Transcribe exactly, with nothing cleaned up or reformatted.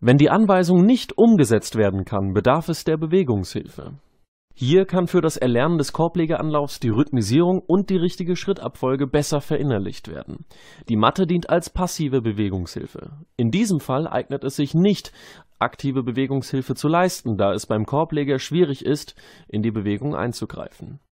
Wenn die Anweisung nicht umgesetzt werden kann, bedarf es der Bewegungshilfe. Hier kann für das Erlernen des Korblegeranlaufs die Rhythmisierung und die richtige Schrittabfolge besser verinnerlicht werden. Die Matte dient als passive Bewegungshilfe. In diesem Fall eignet es sich nicht, aktive Bewegungshilfe zu leisten, da es beim Korbleger schwierig ist, in die Bewegung einzugreifen.